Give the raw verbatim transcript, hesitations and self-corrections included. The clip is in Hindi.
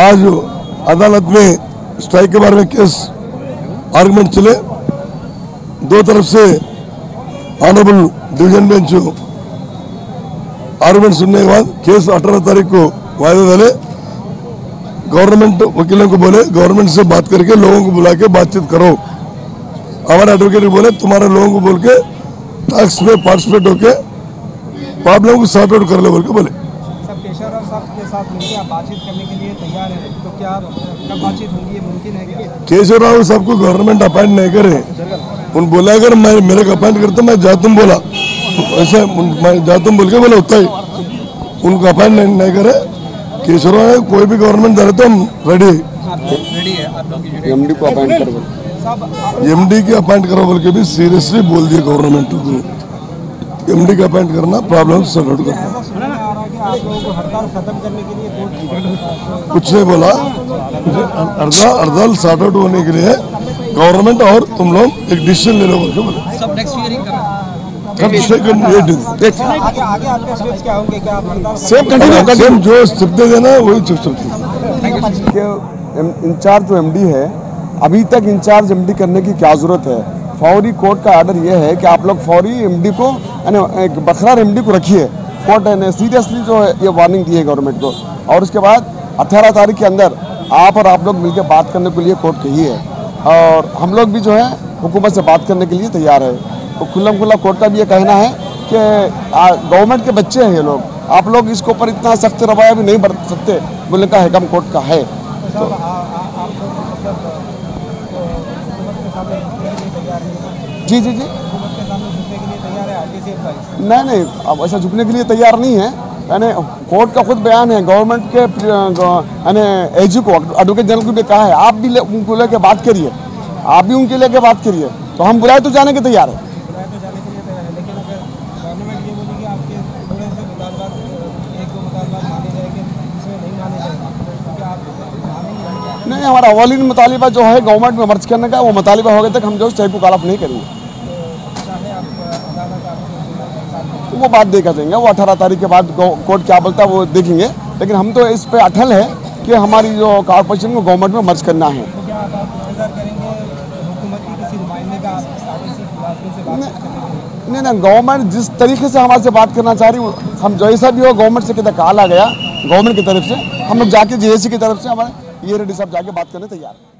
आज अदालत में स्ट्राइक के बारे में केस आर्गूमेंट चले, दो तरफ से ऑनरेबल डिवीजन बेंच आर्गूमेंट सुनने के बाद केस अठारह तारीख को वायदा डाले। गवर्नमेंट वकीलों को बोले गवर्नमेंट से बात करके लोगों को बुला के बातचीत करो। हमारे एडवोकेट बोले तुम्हारे लोगों को बोल के टैक्स में पार्टिसिपेट होके प्रॉब्लम को सॉर्ट आउट कर ले बोल के बोले। केशवराव साहब के साथ मिलकर आप बातचीत करने के लिए तैयार हैं, तो क्या कब बातचीत होगी, ये मुमकिन है क्या? केशवराव साहब को गवर्नमेंट अपॉइंट नहीं करे, उन बोला अगर मैं मेरे को अपॉइंट करता मैं जातुम बोला, ऐसे मैं जातुम बोल के बोला होता ही उनको अपॉइंट नहीं करे। केशवराव कोई भी गवर्नमेंट दे तो हम रेडी है, एम डी को अपॉइंट करो, एम डी के अपॉइंट करो बोल के भी सीरियसली बोल दिया गवर्नमेंट को। एम डी का अपॉइंट करना प्रॉब्लम सॉल्व आउट करना, आप लोगों को हड़ताल खत्म करने के लिए कुछ नहीं बोला। हड़ताल सॉर्ट आउट होने के लिए गवर्नमेंट और तुम लोग एक डिसीजन ले लो बोलो। सेम कंटिन्यू जो स्टेप दे देना वही स्टेप। इंचार्ज जो एमडी है, अभी तक इंचार्ज एमडी करने की क्या जरूरत है? फौरी कोर्ट का आर्डर यह है कि आप लोग फौरी एमडी को एक बखरार एमडी को रखिए। कोर्ट ने सीरियसली जो है ये वार्निंग दी है गवर्नमेंट को, और उसके बाद अठारह तारीख के अंदर आप और आप लोग मिलकर बात करने के लिए कोर्ट कही है, और हम लोग भी जो है हुकूमत से बात करने के लिए तैयार है। तो खुल्लम खुल्ला कोर्ट का भी ये कहना है कि गवर्नमेंट के बच्चे हैं ये लोग, आप लोग इसके ऊपर इतना सख्त रवैया भी नहीं बरत सकते, बोलने का हुक्म कोर्ट का है। तो जी जी जी नहीं नहीं, अब ऐसा झुकने के लिए तैयार नहीं है। यानी कोर्ट का खुद बयान है, गवर्नमेंट के यानी एजी को एडवोकेट जनरल को भी कहा है आप भी ले, उनको लेके बात करिए, आप भी उनके लेके बात करिए। तो हम बुलाए तो जाने के तैयार है, नहीं हमारा अवलीन मुतालिबा जो है गवर्नमेंट में मर्ज करने का, वो मुतालिबा हो गए तक हम जो स्ट्राइक को कालाफ नहीं करेंगे। वो बात देखा जाएंगे, वो अठारह तारीख के बाद कोर्ट क्या बोलता है वो देखेंगे, लेकिन हम तो इस पे अटल है कि हमारी जो कॉर्पोरेशन को गवर्नमेंट में मर्ज करना है। तो क्या आप इंतजार करेंगे हुकूमत की किसी नुमाइंदे का से बात नहीं नहीं, नहीं गवर्नमेंट जिस तरीके से हमारे से बात करना चाह रही, हम जैसा भी हो गवर्नमेंट से कितना कॉल आ गया गवर्नमेंट की तरफ से, हम लोग जाके जी ए सी की तरफ से हमारे ये रेडी साहब जाके बात करने तैयार हैं।